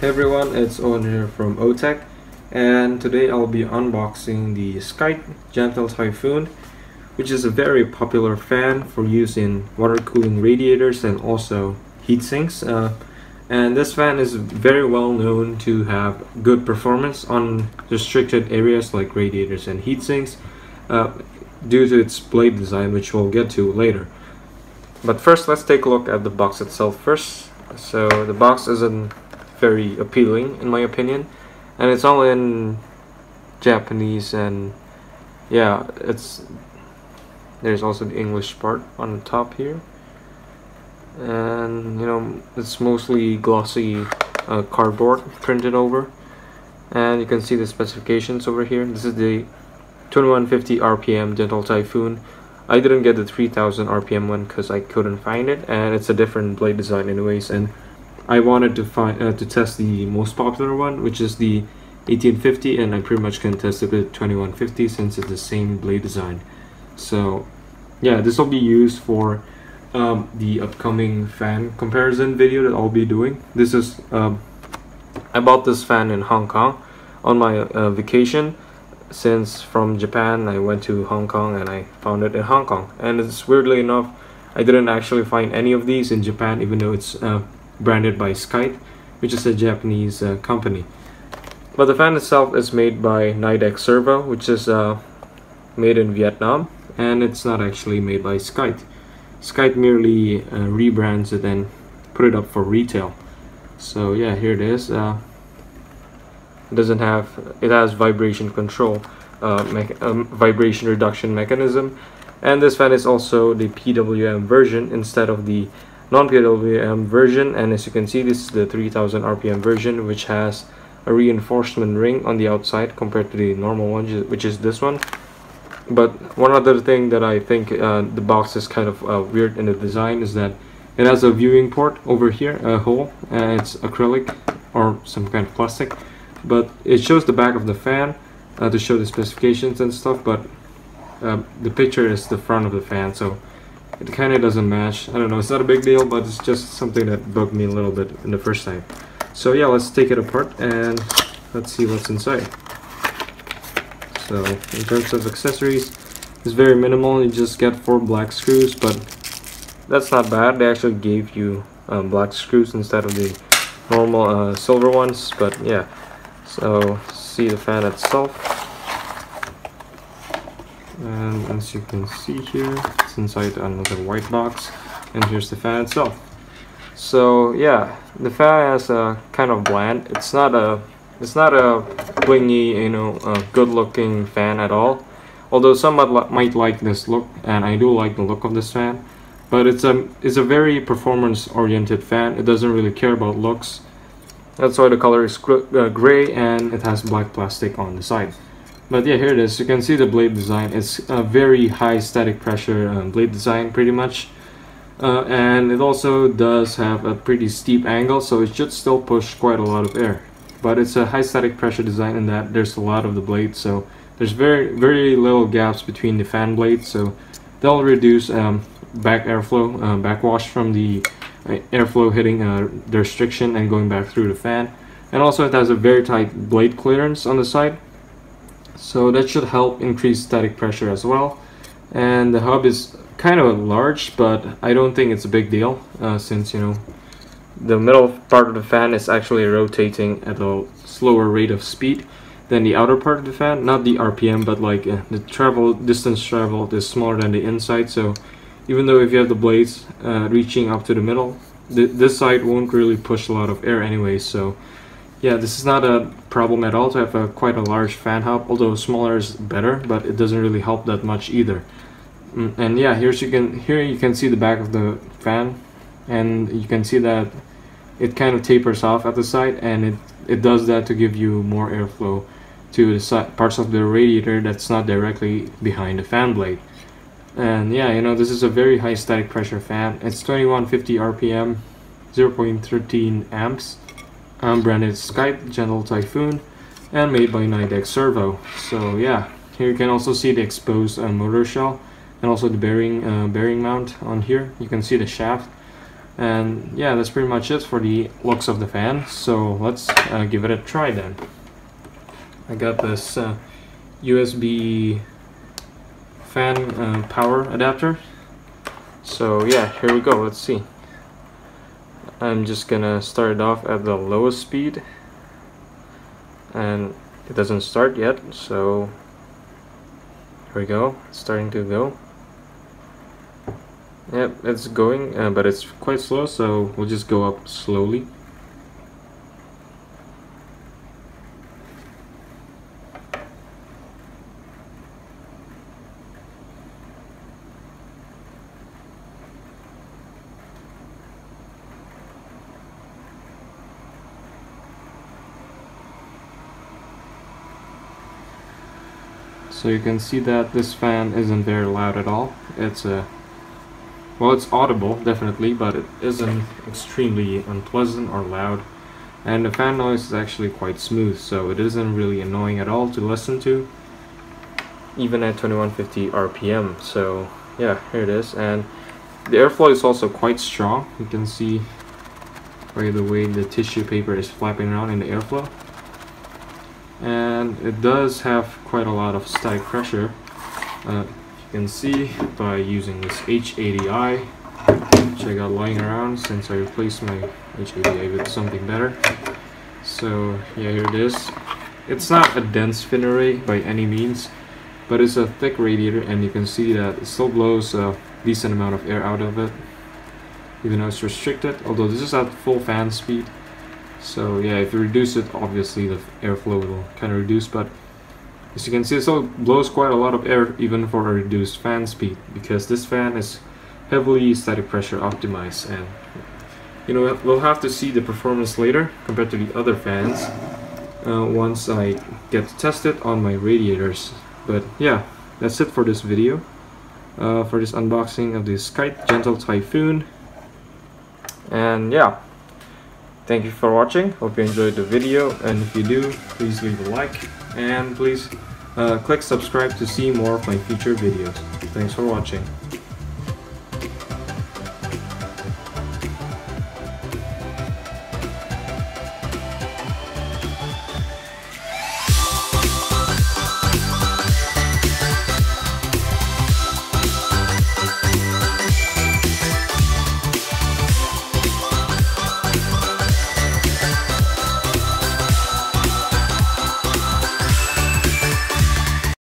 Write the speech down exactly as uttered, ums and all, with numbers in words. Hey everyone, it's Owen here from OTech, and today I'll be unboxing the Scythe Gentle Typhoon, which is a very popular fan for use in water cooling radiators and also heat sinks. Uh, and this fan is very well known to have good performance on restricted areas like radiators and heat sinks uh, due to its blade design, which we'll get to later. But first, let's take a look at the box itself first. So the box is in very appealing in my opinion, and it's all in Japanese, and yeah, it's there's also the English part on the top here, and you know, it's mostly glossy uh, cardboard printed over, and you can see the specifications over here. This is the twenty-one fifty R P M Gentle Typhoon. I didn't get the three thousand R P M one because I couldn't find it, and it's a different blade design anyways, and I wanted to find uh, to test the most popular one, which is the eighteen fifty, and I pretty much can test it with twenty-one fifty since it's the same blade design. So yeah, this will be used for um, the upcoming fan comparison video that I'll be doing. This is um, I bought this fan in Hong Kong on my uh, vacation, since from Japan I went to Hong Kong and I found it in Hong Kong, and it's weirdly enough I didn't actually find any of these in Japan, even though it's uh, branded by Scythe, which is a Japanese uh, company. But the fan itself is made by Nidec Servo, which is uh, made in Vietnam, and it's not actually made by Scythe. Scythe merely uh, rebrands it and put it up for retail. So yeah, here it is. Uh, it doesn't have it has vibration control, uh, um, vibration reduction mechanism, and this fan is also the P W M version instead of the non-P W M version, and as you can see, this is the three thousand R P M version, which has a reinforcement ring on the outside compared to the normal one, which is this one. But one other thing that I think uh, the box is kind of uh, weird in the design is that it has a viewing port over here, a hole, and it's acrylic or some kind of plastic, but it shows the back of the fan uh, to show the specifications and stuff, but uh, the picture is the front of the fan, so it kind of doesn't match. I don't know, it's not a big deal, but it's just something that bugged me a little bit in the first time. So yeah, let's take it apart and let's see what's inside. So in terms of accessories, it's very minimal. You just get four black screws, but that's not bad. They actually gave you um, black screws instead of the normal uh, silver ones, but yeah. So see the fan itself. And as you can see here, it's inside another white box, and here's the fan itself. So yeah, the fan has a kind of bland. It's not a, it's not a blingy, you know, uh, good-looking fan at all. Although some might like this look, and I do like the look of this fan, but it's a, it's a very performance-oriented fan. It doesn't really care about looks. That's why the color is uh, gray, and it has black plastic on the side. But yeah, here it is. You can see the blade design. It's a very high static pressure um, blade design, pretty much. Uh, and it also does have a pretty steep angle, so it should still push quite a lot of air. But it's a high static pressure design in that there's a lot of the blade, so there's very, very little gaps between the fan blades, so they'll reduce um, back airflow, uh, backwash from the uh, airflow hitting uh, the restriction and going back through the fan. And also it has a very tight blade clearance on the side, so that should help increase static pressure as well. And the hub is kind of large, but I don't think it's a big deal, uh, since you know the middle part of the fan is actually rotating at a slower rate of speed than the outer part of the fan. Not the R P M, but like uh, the travel distance traveled is smaller than the inside, so even though if you have the blades uh, reaching up to the middle, th this side won't really push a lot of air anyway. So yeah, this is not a problem at all to have a, quite a large fan hub, although smaller is better, but it doesn't really help that much either. And yeah, here's you can here you can see the back of the fan, and you can see that it kind of tapers off at the side, and it, it does that to give you more airflow to the side, parts of the radiator that's not directly behind the fan blade. And yeah, you know, this is a very high static pressure fan. It's twenty-one fifty R P M, zero point one three amps. Um, branded Scythe Gentle Typhoon and made by Nidec Servo. So yeah, here you can also see the exposed uh, motor shell and also the bearing uh, bearing mount on here. You can see the shaft, And yeah, that's pretty much it for the looks of the fan, so let's uh, give it a try then. I got this uh, U S B fan uh, power adapter, so yeah, here we go, let's see. I'm just gonna start it off at the lowest speed, and it doesn't start yet, so here we go, it's starting to go. Yep, it's going, uh, but it's quite slow, so we'll just go up slowly. So you can see that this fan isn't very loud at all. It's a Well, it's audible, definitely, but it isn't extremely unpleasant or loud. And the fan noise is actually quite smooth, so it isn't really annoying at all to listen to, even at twenty-one fifty R P M. So yeah, here it is. And the airflow is also quite strong. You can see right the way the tissue paper is flapping around in the airflow. And it does have quite a lot of static pressure. Uh, You can see by using this H eighty i, which I got lying around since I replaced my H eighty i with something better. So yeah, here it is. It's not a dense fin array by any means, but it's a thick radiator, and you can see that it still blows a decent amount of air out of it, even though it's restricted, although this is at full fan speed. So yeah, if you reduce it, obviously the airflow will kind of reduce, but as you can see, it still blows quite a lot of air even for a reduced fan speed, because this fan is heavily static pressure optimized, and you know, we'll have to see the performance later compared to the other fans uh, once I get to test it on my radiators. But yeah, that's it for this video, uh, for this unboxing of the Scythe Gentle Typhoon. And yeah, thank you for watching. Hope you enjoyed the video, and if you do, please leave a like. And please uh, click subscribe to see more of my future videos. Thanks for watching.